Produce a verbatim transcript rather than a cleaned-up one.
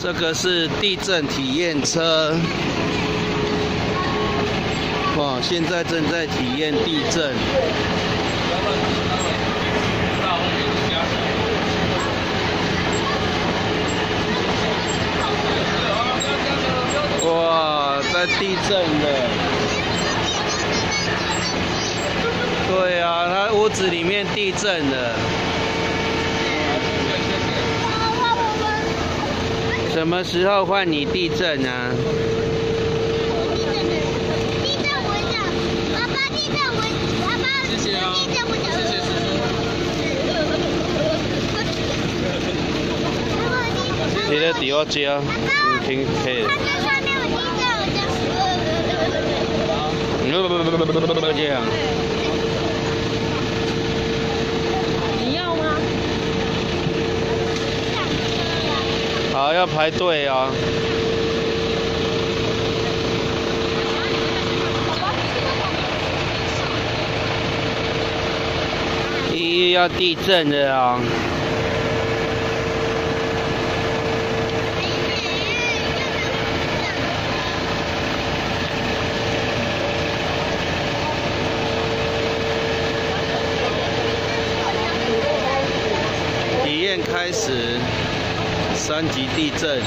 这个是地震体验车，哇，现在正在体验地震。 哇，在地震了！对啊，他屋子里面地震了。什么时候换你地震啊？地震我的，爸爸地震我，爸爸地震我的。谢谢哦。你在地我家，你听可以。 这样，你要吗？好，要排队啊！一要地震了啊！ 开始，三级地震。